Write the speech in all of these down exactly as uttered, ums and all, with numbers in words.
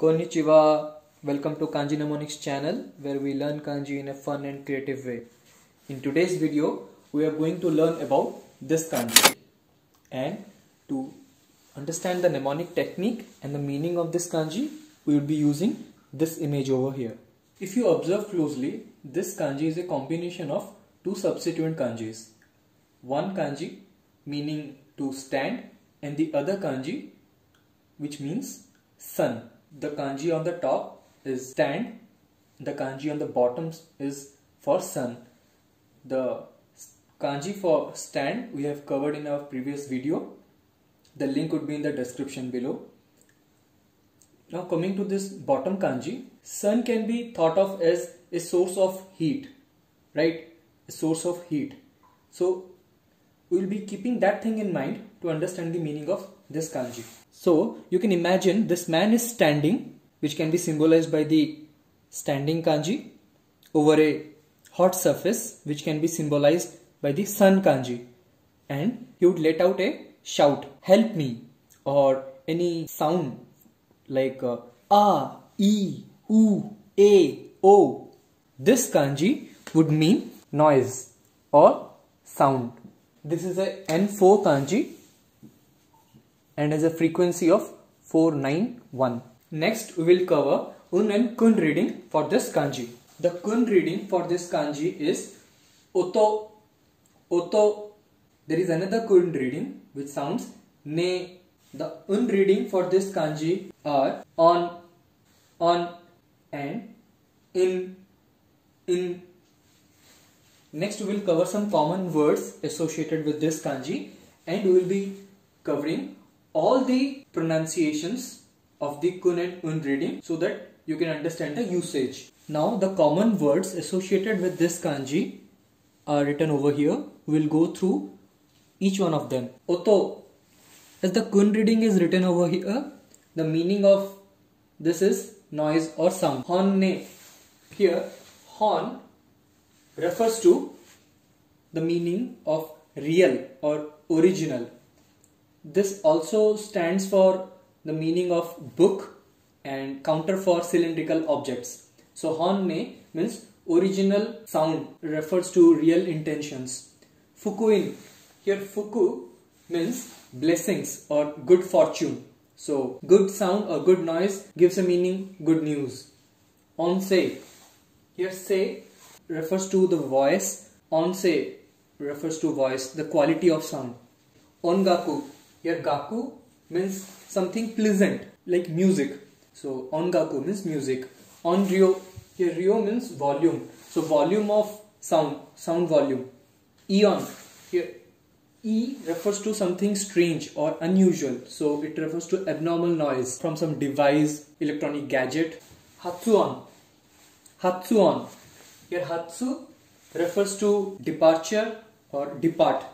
Konnichiwa, welcome to Kanji Mnemonics channel where we learn kanji in a fun and creative way. In today's video, we are going to learn about this kanji. And to understand the mnemonic technique and the meaning of this kanji, we will be using this image over here. If you observe closely, this kanji is a combination of two subsequent kanjis. One kanji meaning to stand and the other kanji which means sun. The kanji on the top is stand, the kanji on the bottom is for sun. The kanji for stand we have covered in our previous video. The link would be in the description below. Now coming to this bottom kanji, sun can be thought of as a source of heat, right? A source of heat. So we will be keeping that thing in mind to understand the meaning of this kanji. So you can imagine this man is standing, which can be symbolized by the standing kanji, over a hot surface, which can be symbolized by the sun kanji, and he would let out a shout, help me, or any sound like uh, a, e, u, a, o. This kanji would mean noise or sound. This is a N four kanji and has a frequency of four nine one. Next, we will cover un and kun reading for this kanji. The kun reading for this kanji is oto, oto. There is another kun reading which sounds ne. The un reading for this kanji are on, on, and in, in. Next, we will cover some common words associated with this kanji, and we will be covering all the pronunciations of the kun and un reading so that you can understand the usage. Now, the common words associated with this kanji are written over here. We will go through each one of them. Oto, as the kun reading is written over here, the meaning of this is noise or sound. Honne, here hon refers to the meaning of real or original. This also stands for the meaning of book and counter for cylindrical objects. So honne means original sound, refers to real intentions. Fukuin, here fuku means blessings or good fortune. So good sound or good noise gives a meaning good news. Onse, here se refers to the voice. Onse refers to voice, the quality of sound. Ongaku, here gaku means something pleasant like music. So ongaku means music. Onryo, here ryo means volume. So volume of sound, sound volume. Eon, here e refers to something strange or unusual. So it refers to abnormal noise from some device, electronic gadget. Hatsuon, hatsuon. Here hatsu refers to departure or depart.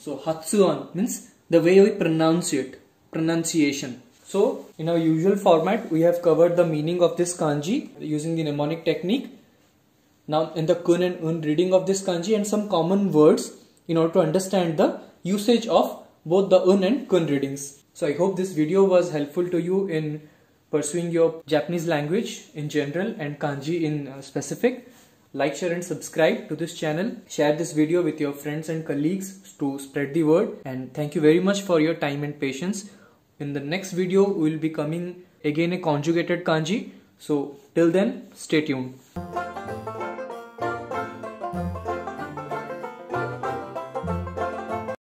So hatsuon means the way we pronounce it, pronunciation. So in our usual format, we have covered the meaning of this kanji using the mnemonic technique. Now in the kun and un reading of this kanji and some common words in order to understand the usage of both the un and kun readings. So I hope this video was helpful to you in pursuing your Japanese language in general and kanji in specific. Like, share and subscribe to this channel. Share this video with your friends and colleagues to spread the word. And thank you very much for your time and patience. In the next video, we will be coming again a conjugated kanji. So till then, stay tuned.